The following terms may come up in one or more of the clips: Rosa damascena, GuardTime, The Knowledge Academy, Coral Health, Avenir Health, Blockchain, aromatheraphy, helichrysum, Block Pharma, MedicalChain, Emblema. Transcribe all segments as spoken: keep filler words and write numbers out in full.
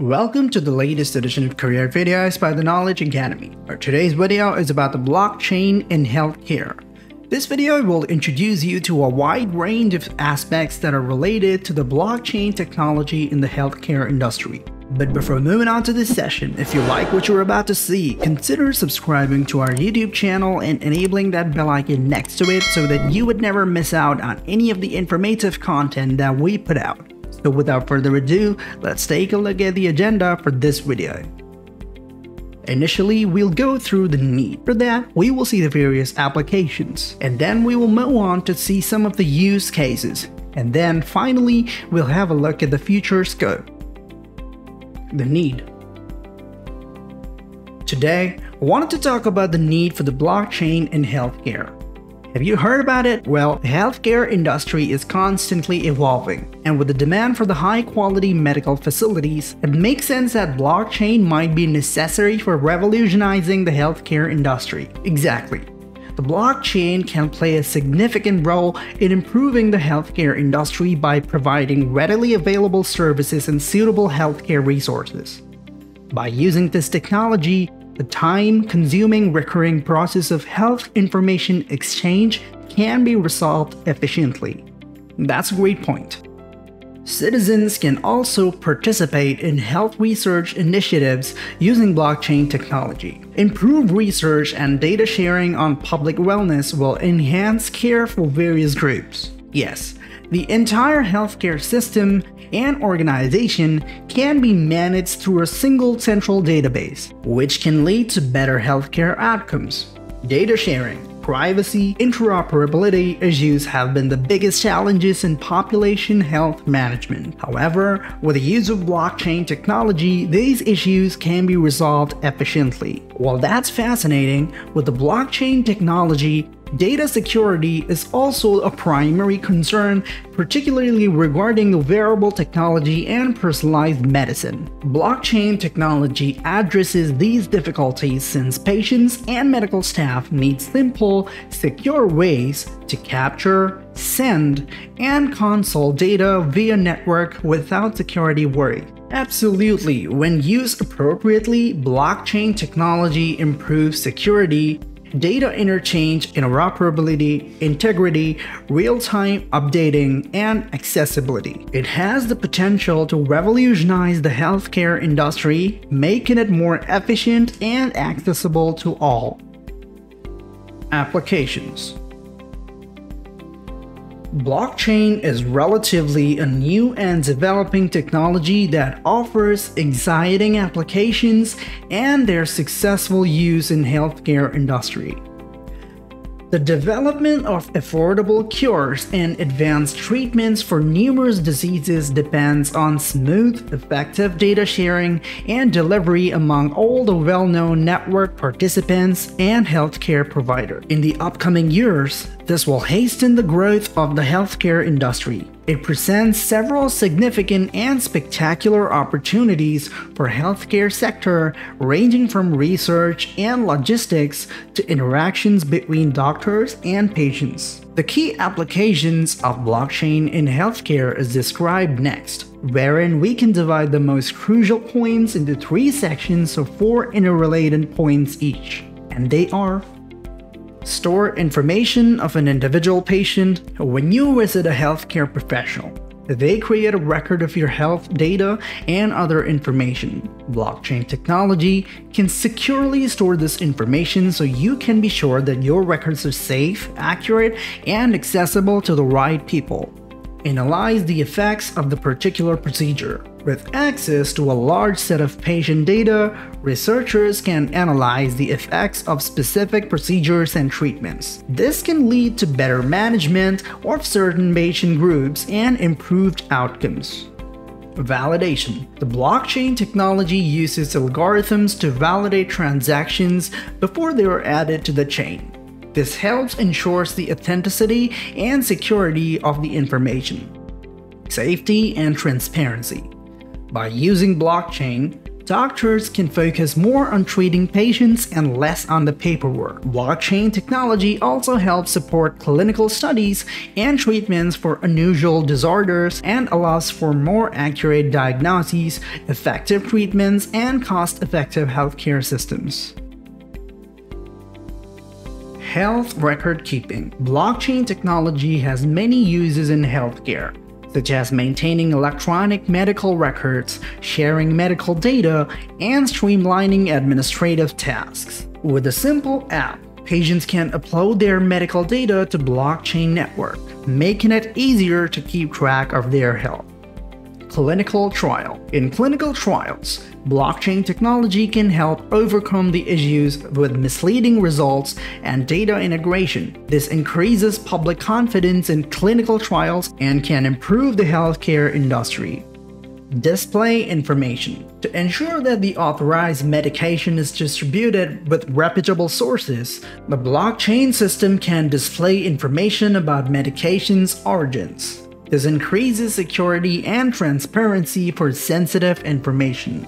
Welcome to the latest edition of Career Videos by The Knowledge Academy. Our today's video is about the blockchain in healthcare. This video will introduce you to a wide range of aspects that are related to the blockchain technology in the healthcare industry. But before moving on to this session, if you like what you're about to see, consider subscribing to our YouTube channel and enabling that bell icon next to it so that you would never miss out on any of the informative content that we put out. So without further ado, let's take a look at the agenda for this video. Initially, we'll go through the need. For that, we will see the various applications, and then we will move on to see some of the use cases. And then finally, we'll have a look at the future scope. The need. Today, I wanted to talk about the need for the blockchain in healthcare. Have you heard about it? Well, the healthcare industry is constantly evolving, and with the demand for the high-quality medical facilities, it makes sense that blockchain might be necessary for revolutionizing the healthcare industry. Exactly. The blockchain can play a significant role in improving the healthcare industry by providing readily available services and suitable healthcare resources. By using this technology, the time-consuming recurring process of health information exchange can be resolved efficiently. That's a great point. Citizens can also participate in health research initiatives using blockchain technology. Improved research and data sharing on public wellness will enhance care for various groups. Yes, the entire healthcare system and organization can be managed through a single central database, which can lead to better healthcare outcomes. Data sharing, privacy, interoperability issues have been the biggest challenges in population health management. However, with the use of blockchain technology, these issues can be resolved efficiently. While that's fascinating, with the blockchain technology, data security is also a primary concern, particularly regarding the wearable technology and personalized medicine. Blockchain technology addresses these difficulties since patients and medical staff need simple, secure ways to capture, send, and consult data via network without security worry. Absolutely, when used appropriately, blockchain technology improves security, data interchange, interoperability, integrity, real-time updating, and accessibility. It has the potential to revolutionize the healthcare industry, making it more efficient and accessible to all. Applications. Blockchain is relatively a new and developing technology that offers exciting applications and their successful use in healthcare industry. The development of affordable cures and advanced treatments for numerous diseases depends on smooth, effective data sharing and delivery among all the well-known network participants and healthcare providers. In the upcoming years, this will hasten the growth of the healthcare industry. It presents several significant and spectacular opportunities for healthcare sector, ranging from research and logistics to interactions between doctors and patients. The key applications of blockchain in healthcare is described next, wherein we can divide the most crucial points into three sections of four interrelated points each, and they are: store information of an individual patient. When you visit a healthcare professional, they create a record of your health data and other information. Blockchain technology can securely store this information so you can be sure that your records are safe, accurate, and accessible to the right people. Analyze the effects of the particular procedure. With access to a large set of patient data, researchers can analyze the effects of specific procedures and treatments. This can lead to better management of certain patient groups and improved outcomes. Validation. The blockchain technology uses algorithms to validate transactions before they are added to the chain. This helps ensure the authenticity and security of the information. Safety and transparency. By using blockchain, Doctors can focus more on treating patients and less on the paperwork. Blockchain technology also helps support clinical studies and treatments for unusual disorders and allows for more accurate diagnoses, effective treatments, and cost-effective healthcare systems. Health record keeping. Blockchain technology has many uses in healthcare, such as maintaining electronic medical records, sharing medical data, and streamlining administrative tasks. With a simple app, patients can upload their medical data to blockchain network, making it easier to keep track of their health. Clinical trial. In clinical trials, blockchain technology can help overcome the issues with misleading results and data integration. This increases public confidence in clinical trials and can improve the healthcare industry. Display information. To ensure that the authorized medication is distributed with reputable sources, the blockchain system can display information about medication's origins. This increases security and transparency for sensitive information.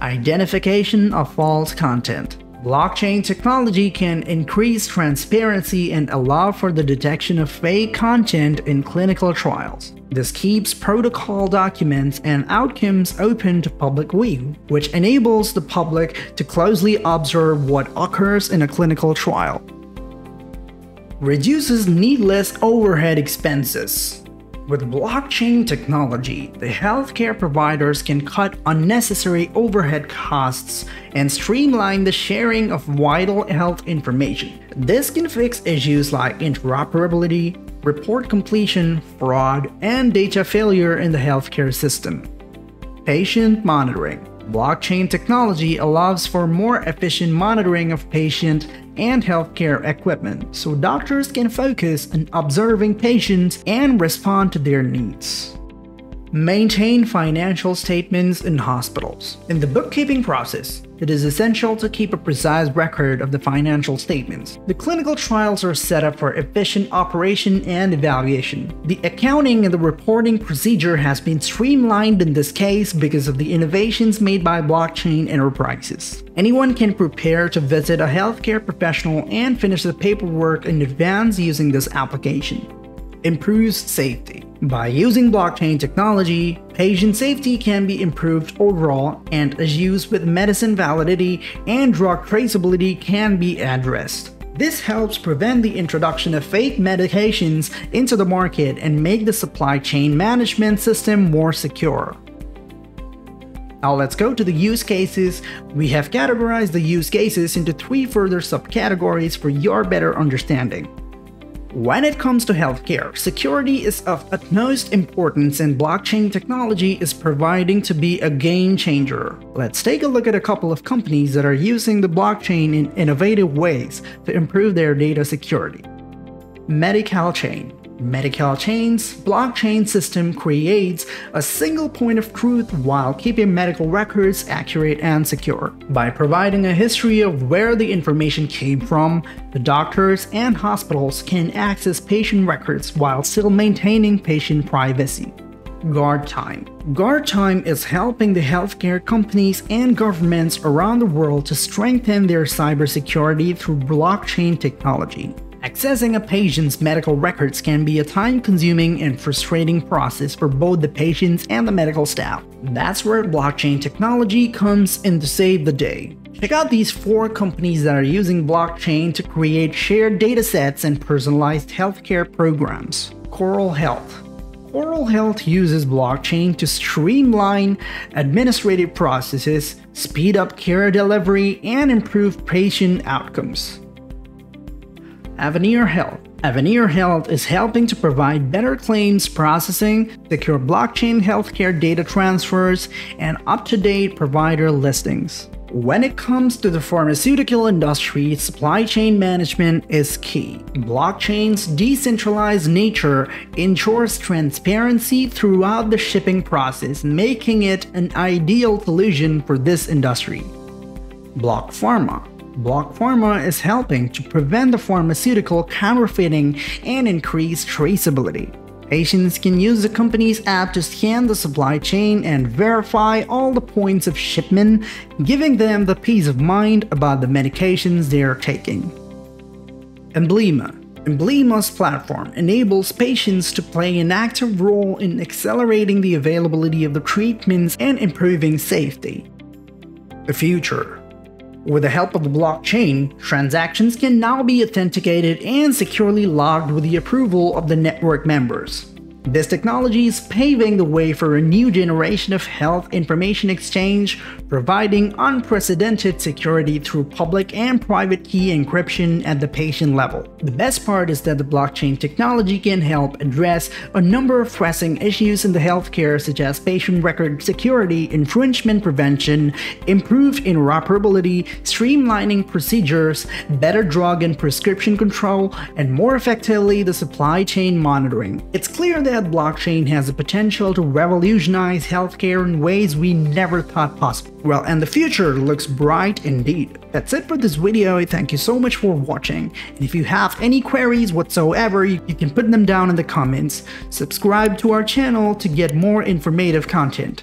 Identification of false content. Blockchain technology can increase transparency and allow for the detection of fake content in clinical trials. This keeps protocol documents and outcomes open to public view, which enables the public to closely observe what occurs in a clinical trial. Reduces needless overhead expenses. With blockchain technology, the healthcare providers can cut unnecessary overhead costs and streamline the sharing of vital health information. This can fix issues like interoperability, report completion, fraud, and data failure in the healthcare system. Patient monitoring. Blockchain technology allows for more efficient monitoring of patient and healthcare equipment, so doctors can focus on observing patients and respond to their needs. Maintain financial statements in hospitals. In the bookkeeping process, it is essential to keep a precise record of the financial statements. The clinical trials are set up for efficient operation and evaluation. The accounting and the reporting procedure has been streamlined in this case because of the innovations made by blockchain enterprises. Anyone can prepare to visit a healthcare professional and finish the paperwork in advance using this application. Improves safety. By using blockchain technology, patient safety can be improved overall, and issues with medicine validity and drug traceability can be addressed. This helps prevent the introduction of fake medications into the market and make the supply chain management system more secure. Now let's go to the use cases. We have categorized the use cases into three further subcategories for your better understanding. When it comes to healthcare, security is of utmost importance, and blockchain technology is providing to be a game changer. Let's take a look at a couple of companies that are using the blockchain in innovative ways to improve their data security. MedicalChain. MedicalChain's blockchain system creates a single point of truth while keeping medical records accurate and secure. By providing a history of where the information came from, the doctors and hospitals can access patient records while still maintaining patient privacy. GuardTime. GuardTime is helping the healthcare companies and governments around the world to strengthen their cybersecurity through blockchain technology. Accessing a patient's medical records can be a time-consuming and frustrating process for both the patients and the medical staff. That's where blockchain technology comes in to save the day. Check out these four companies that are using blockchain to create shared datasets and personalized healthcare programs. Coral Health. Coral Health uses blockchain to streamline administrative processes, speed up care delivery, and improve patient outcomes. Avenir Health. Avenir Health is helping to provide better claims processing, secure blockchain healthcare data transfers, and up-to-date provider listings. When it comes to the pharmaceutical industry, supply chain management is key. Blockchain's decentralized nature ensures transparency throughout the shipping process, making it an ideal solution for this industry. Block Pharma. Block Pharma is helping to prevent the pharmaceutical counterfeiting and increase traceability. Patients can use the company's app to scan the supply chain and verify all the points of shipment, giving them the peace of mind about the medications they are taking. Emblema. Emblema's platform enables patients to play an active role in accelerating the availability of the treatments and improving safety. The future. With the help of the blockchain, transactions can now be authenticated and securely logged with the approval of the network members. This technology is paving the way for a new generation of health information exchange, providing unprecedented security through public and private key encryption at the patient level. The best part is that the blockchain technology can help address a number of pressing issues in the healthcare, such as patient record security, infringement prevention, improved interoperability, streamlining procedures, better drug and prescription control, and more effectively the supply chain monitoring. It's clear that that blockchain has the potential to revolutionize healthcare in ways we never thought possible. Well, and the future looks bright indeed. That's it for this video. Thank you so much for watching. And if you have any queries whatsoever, you can put them down in the comments. Subscribe to our channel to get more informative content.